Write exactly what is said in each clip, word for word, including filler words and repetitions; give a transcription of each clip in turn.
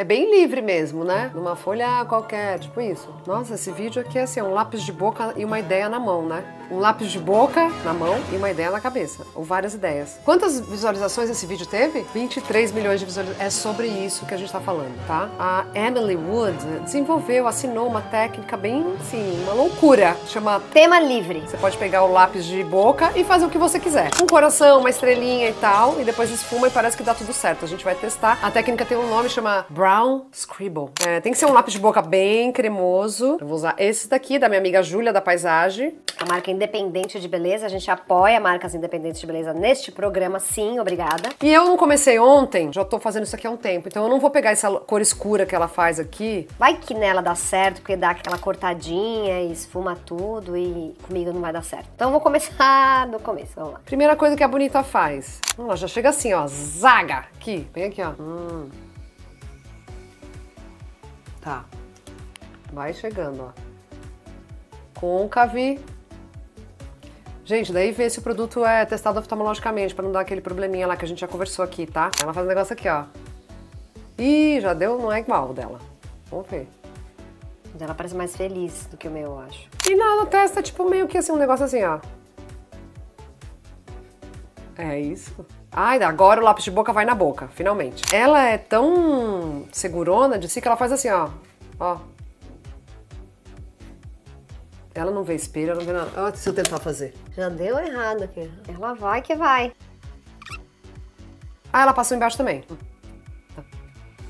É bem livre mesmo, né? Numa folha qualquer, tipo isso. Nossa, esse vídeo aqui é assim, um lápis de boca e uma ideia na mão, né? Um lápis de boca na mão e uma ideia na cabeça. Ou várias ideias. Quantas visualizações esse vídeo teve? vinte e três milhões de visualizações. É sobre isso que a gente tá falando, tá? A Emily Wood desenvolveu, assinou uma técnica bem, assim, uma loucura. Chama tema livre. Você pode pegar o lápis de boca e fazer o que você quiser. Um coração, uma estrelinha e tal. E depois esfuma e parece que dá tudo certo. A gente vai testar. A técnica tem um nome, chama Brown scribble. É, tem que ser um lápis de boca bem cremoso. Eu vou usar esse daqui, da minha amiga Júlia da Paisagem. A marca independente de beleza, a gente apoia marcas independentes de beleza neste programa, sim, obrigada. E eu não comecei ontem, já tô fazendo isso aqui há um tempo, então eu não vou pegar essa cor escura que ela faz aqui. Vai que nela dá certo, porque dá aquela cortadinha e esfuma tudo e comigo não vai dar certo. Então eu vou começar do começo, vamos lá. Primeira coisa que a bonita faz. Ela já chega assim, ó, zaga. Aqui, vem aqui, ó. Hum... Tá, vai chegando, ó. Côncave. Gente, daí vê se o produto é testado oftalmologicamente, pra não dar aquele probleminha lá que a gente já conversou aqui, tá? Ela faz um negócio aqui, ó. Ih, já deu, não é igual o dela. Vamos ver. O dela parece mais feliz do que o meu, eu acho. E nada, testa tipo meio que assim, um negócio assim, ó. É isso. Ai, agora o lápis de boca vai na boca, finalmente. Ela é tão segurona de si que ela faz assim, ó. Ó. Ela não vê espelho, ela não vê nada. Ó, se eu tentar fazer. Já deu errado aqui. Ela vai que vai. Ah, ela passou embaixo também.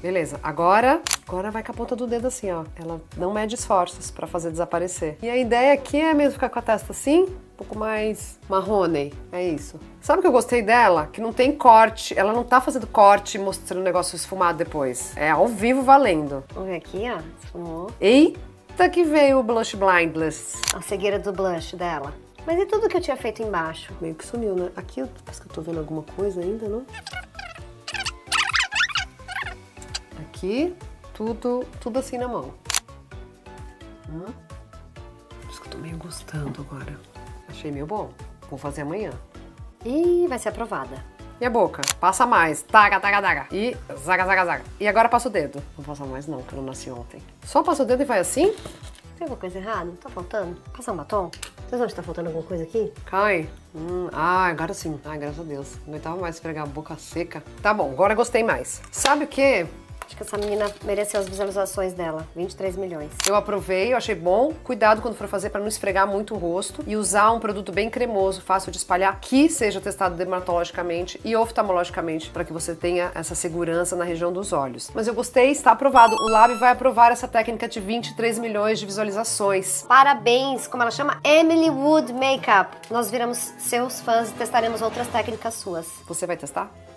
Beleza, agora... Agora vai com a ponta do dedo assim, ó. Ela não mede esforços pra fazer desaparecer. E a ideia aqui é mesmo ficar com a testa assim... Um pouco mais marrone, é isso. Sabe o que eu gostei dela? Que não tem corte, ela não tá fazendo corte mostrando o negócio esfumado depois. É ao vivo valendo. Vamos ver aqui, ó, esfumou. Eita que veio o blush blindless. A cegueira do blush dela. Mas e tudo que eu tinha feito embaixo? Meio que sumiu, né? Aqui parece que eu tô vendo alguma coisa ainda, não? Aqui, tudo, tudo assim na mão. Hum? Parece que eu tô meio gostando agora. Achei meio bom. Vou fazer amanhã. E vai ser aprovada. E a boca? Passa mais. Taca, taca, taca. E zaga, zaga, zaga. E agora passa o dedo. Não passa mais não, que eu não nasci ontem. Só passa o dedo e vai assim? Tem alguma coisa errada? Tá faltando? Passar um batom? Vocês acham que tá faltando alguma coisa aqui? Cai. Hum, ah, agora sim. Ai, graças a Deus. Não aguentava mais esfregar a boca seca. Tá bom, agora gostei mais. Sabe o quê? Acho que essa menina mereceu as visualizações dela, vinte e três milhões. Eu aprovei, eu achei bom. Cuidado quando for fazer pra não esfregar muito o rosto e usar um produto bem cremoso, fácil de espalhar, que seja testado dermatologicamente e oftalmologicamente pra que você tenha essa segurança na região dos olhos. Mas eu gostei, está aprovado. O Lab vai aprovar essa técnica de vinte e três milhões de visualizações. Parabéns, como ela chama? Emily Wood Makeup. Nós viramos seus fãs e testaremos outras técnicas suas. Você vai testar?